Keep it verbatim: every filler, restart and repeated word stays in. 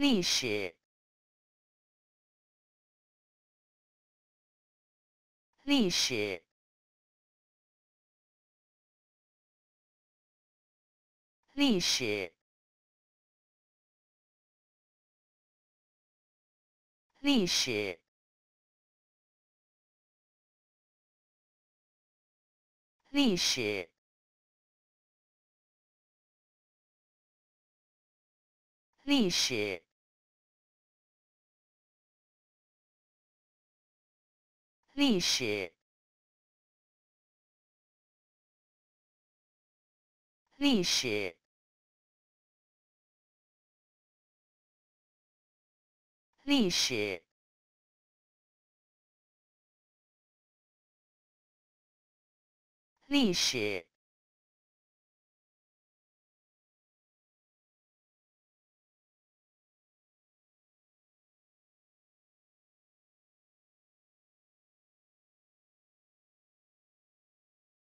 历史，历史，历史，历史，历史。 历史，历史，历史，历史，历史。